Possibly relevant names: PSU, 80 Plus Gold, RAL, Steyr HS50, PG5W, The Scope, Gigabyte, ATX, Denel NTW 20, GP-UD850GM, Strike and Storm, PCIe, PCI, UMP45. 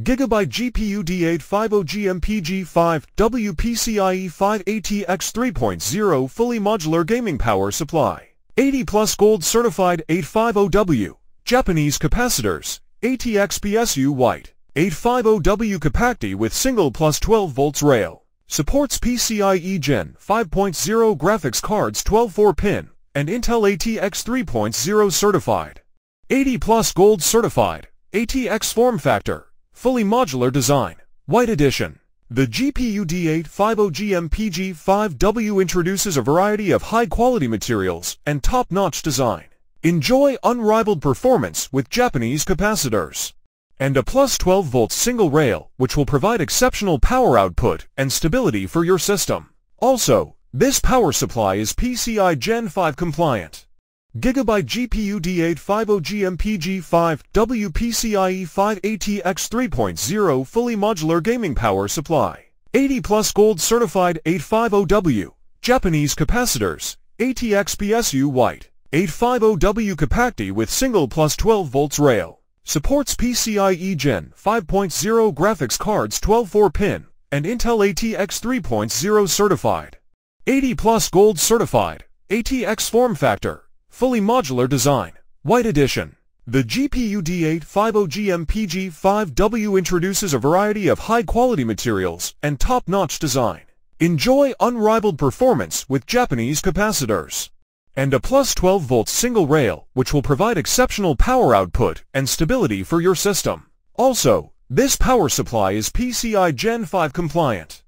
Gigabyte GP-UD850GM PG5W PCIe 5 ATX 3.0 fully modular gaming power supply. 80 plus gold certified 850W, Japanese capacitors, ATX PSU white. 850W capacity with single plus 12 volts rail. Supports PCIe Gen 5.0 graphics cards 12.4 pin, and Intel ATX 3.0 certified. 80 plus gold certified, ATX form factor, fully modular design, white edition. The GP-UD850GM PG5W introduces a variety of high-quality materials and top-notch design. Enjoy unrivaled performance with Japanese capacitors. And a plus 12 volt single rail, which will provide exceptional power output and stability for your system. Also, this power supply is PCI Gen 5 compliant. Gigabyte GP-UD850GM PG5W PCIe 5 ATX 3.0 fully modular gaming power supply. 80 plus gold certified 850W, Japanese capacitors, ATX PSU white. 850W capacity with single plus 12 volts rail. Supports PCIe Gen 5.0 graphics cards 12.4 pin, and Intel ATX 3.0 certified. 80 plus gold certified, ATX form factor, fully modular design, white edition. The GP-UD850GM PG5W introduces a variety of high-quality materials and top-notch design. Enjoy unrivaled performance with Japanese capacitors. And a plus 12 volt single rail, which will provide exceptional power output and stability for your system. Also, this power supply is PCI Gen 5 compliant.